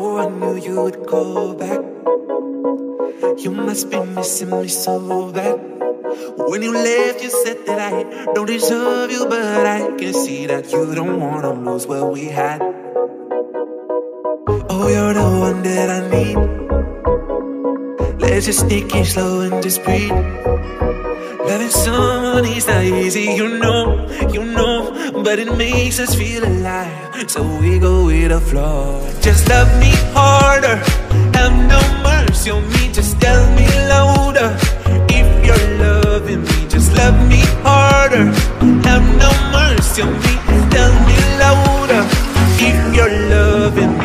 Oh, I knew you would call back. You must be missing me so bad. When you left, you said that I don't deserve you, but I can see that you don't wanna lose what we had. Oh, you're the one that I need. Let's just sneak in slow and just breathe. Loving someone is not easy, you know, but it makes us feel alive, so we go with the flow. Just love me harder, have no mercy on me, just tell me louder. If you're loving me, just love me harder, have no mercy on me, just tell me louder. If you're loving me.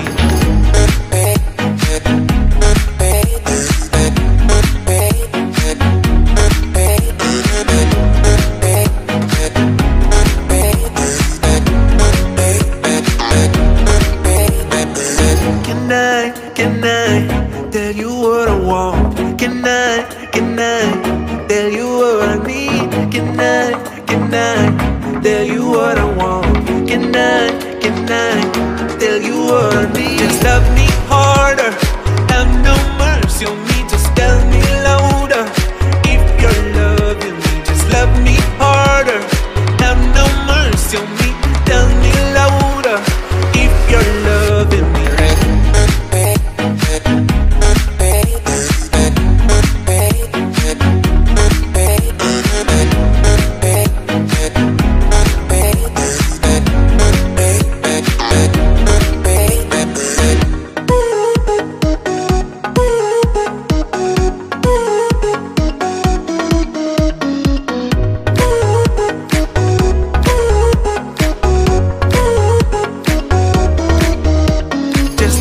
Can I tell you what I want? Can I tell you what I need? Can I tell you what I want? Can I tell you what I need? Just love me harder, have no mercy on me, just tell me louder. If you're loving me, just love me harder, have no mercy on me, tell me louder. If you're loving me.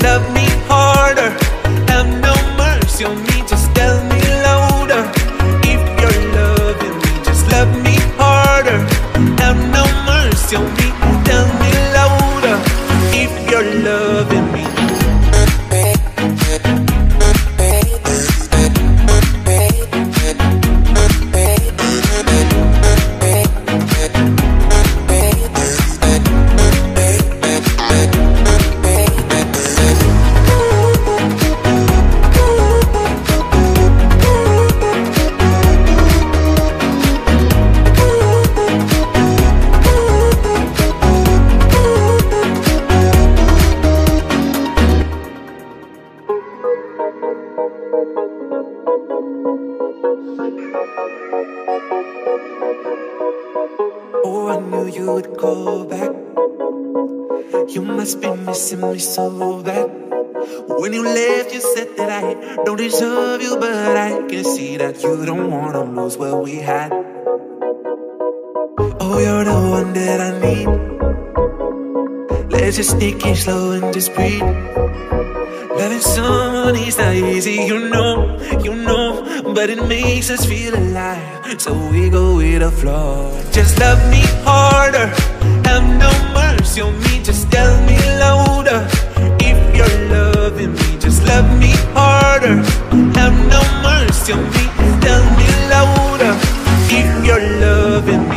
Love me harder, have no mercy on me, just tell me louder. If you're loving me, just love me harder, have no mercy on me, tell me louder. If you're loving me. Oh, I knew you would call back. You must be missing me so bad. When you left, you said that I don't deserve you, but I can see that you don't wanna lose what we had. Oh, you're the one that I need. Let's just sneak in slow and just breathe. Loving someone is not easy, you know, but it makes us feel alive, so we go with the flow. Just love me harder, have no mercy on me, just tell me louder. If you're loving me, just love me harder, have no mercy on me, just tell me louder. If you're loving me.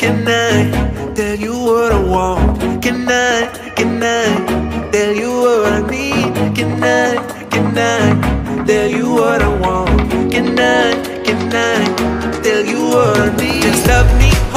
Can I tell you what I want? Can I tell you what I need? Can I tell you what I want? Can I tell you what I need? Just love me.